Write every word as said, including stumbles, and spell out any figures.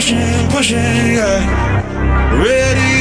pushing, pushing, yeah. Ready.